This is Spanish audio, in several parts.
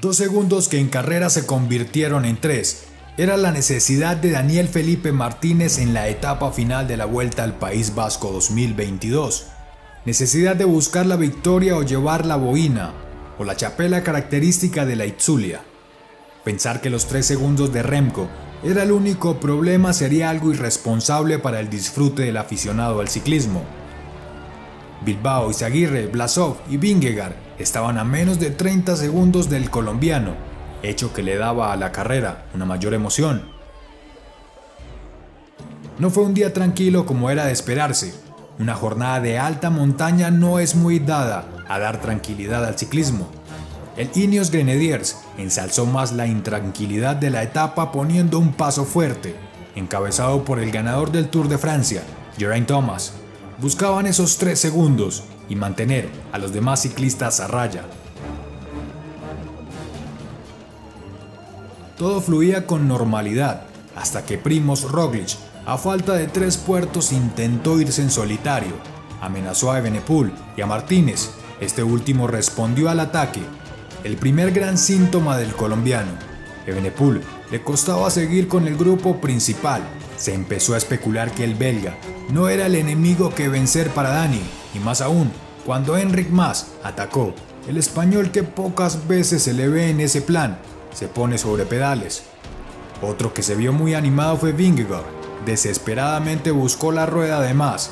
2 segundos que en carrera se convirtieron en 3. Era la necesidad de Daniel Felipe Martínez en la etapa final de la Vuelta al País Vasco 2022. Necesidad de buscar la victoria o llevar la boina, o la txapela característica de la Itzulia. Pensar que los 3 segundos de Remco era el único problema sería algo irresponsable para el disfrute del aficionado al ciclismo. Bilbao, Izaguirre, Vlasov y Vingegaard estaban a menos de 30 segundos del colombiano, hecho que le daba a la carrera una mayor emoción. No fue un día tranquilo como era de esperarse. Una jornada de alta montaña no es muy dada a dar tranquilidad al ciclismo. El Ineos Grenadiers ensalzó más la intranquilidad de la etapa poniendo un paso fuerte, encabezado por el ganador del Tour de Francia, Geraint Thomas. Buscaban esos 3 segundos y mantener a los demás ciclistas a raya. Todo fluía con normalidad, hasta que Primoz Roglic, a falta de 3 puertos, intentó irse en solitario. Amenazó a Evenepoel y a Martínez, este último respondió al ataque. El primer gran síntoma del colombiano. Evenepoel le costaba seguir con el grupo principal. Se empezó a especular que el belga no era el enemigo que vencer para Dani, y más aún, cuando Enric Mas atacó, el español que pocas veces se le ve en ese plan, se pone sobre pedales. Otro que se vio muy animado fue Vingegaard, desesperadamente buscó la rueda de Mas,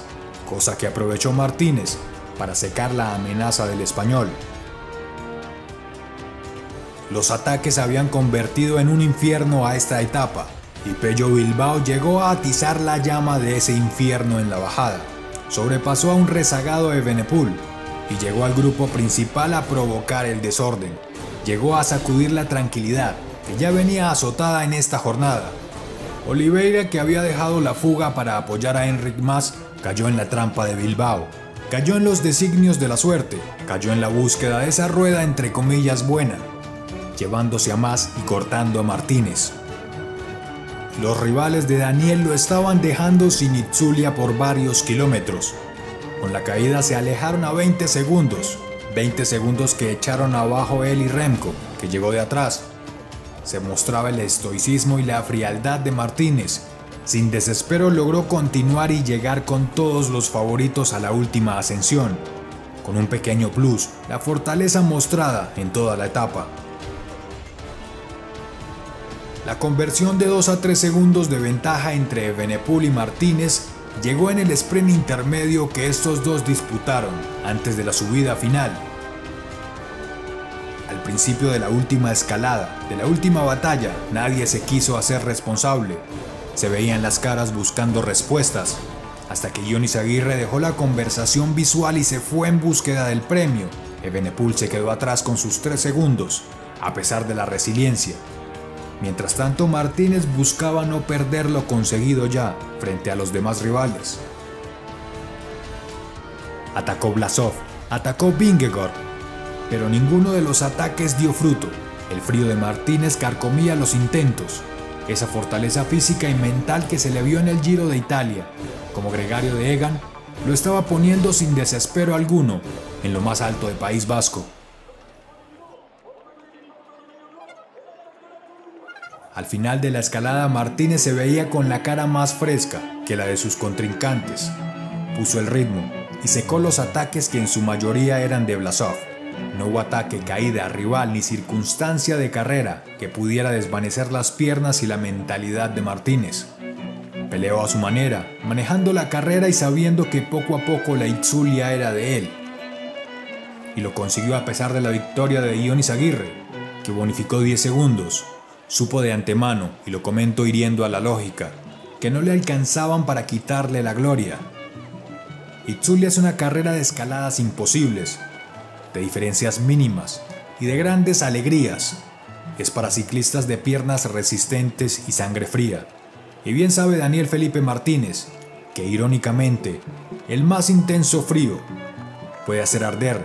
cosa que aprovechó Martínez para secar la amenaza del español. Los ataques se habían convertido en un infierno a esta etapa, y Pello Bilbao llegó a atizar la llama de ese infierno en la bajada. Sobrepasó a un rezagado Evenepoel y llegó al grupo principal a provocar el desorden. Llegó a sacudir la tranquilidad que ya venía azotada en esta jornada. Oliveira, que había dejado la fuga para apoyar a Enric Mas, cayó en la trampa de Bilbao. Cayó en los designios de la suerte, cayó en la búsqueda de esa rueda entre comillas buena, llevándose a Mas y cortando a Martínez. Los rivales de Daniel lo estaban dejando sin Itzulia por varios kilómetros. Con la caída se alejaron a 20 segundos que echaron abajo él y Remco, que llegó de atrás. Se mostraba el estoicismo y la frialdad de Martínez. Sin desespero logró continuar y llegar con todos los favoritos a la última ascensión, con un pequeño plus, la fortaleza mostrada en toda la etapa. La conversión de 2 a 3 segundos de ventaja entre Evenepoel y Martínez llegó en el sprint intermedio que estos dos disputaron antes de la subida final. Al principio de la última escalada, de la última batalla, nadie se quiso hacer responsable. Se veían las caras buscando respuestas, hasta que Jonny Izaguirre dejó la conversación visual y se fue en búsqueda del premio. Evenepoel se quedó atrás con sus 3 segundos, a pesar de la resiliencia. Mientras tanto, Martínez buscaba no perder lo conseguido ya frente a los demás rivales. Atacó Vlasov, atacó Vingegaard, pero ninguno de los ataques dio fruto. El frío de Martínez carcomía los intentos, esa fortaleza física y mental que se le vio en el Giro de Italia, como gregario de Egan, lo estaba poniendo sin desespero alguno en lo más alto del País Vasco. Al final de la escalada, Martínez se veía con la cara más fresca que la de sus contrincantes. Puso el ritmo y secó los ataques que en su mayoría eran de Vlasov. No hubo ataque, caída, rival ni circunstancia de carrera que pudiera desvanecer las piernas y la mentalidad de Martínez. Peleó a su manera, manejando la carrera y sabiendo que poco a poco la Itzulia era de él. Y lo consiguió a pesar de la victoria de Jonny Izaguirre, que bonificó 10 segundos. Supo de antemano, y lo comento hiriendo a la lógica, que no le alcanzaban para quitarle la gloria. Itzulia es una carrera de escaladas imposibles, de diferencias mínimas y de grandes alegrías. Es para ciclistas de piernas resistentes y sangre fría. Y bien sabe Daniel Felipe Martínez que, irónicamente, el más intenso frío puede hacer arder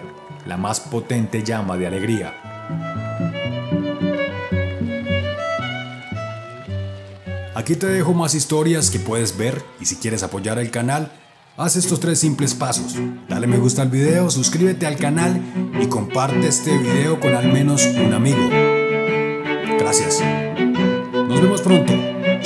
la más potente llama de alegría. Aquí te dejo más historias que puedes ver, y si quieres apoyar el canal, haz estos 3 simples pasos. Dale me gusta al video, suscríbete al canal y comparte este video con al menos un amigo. gracias. Nos vemos pronto.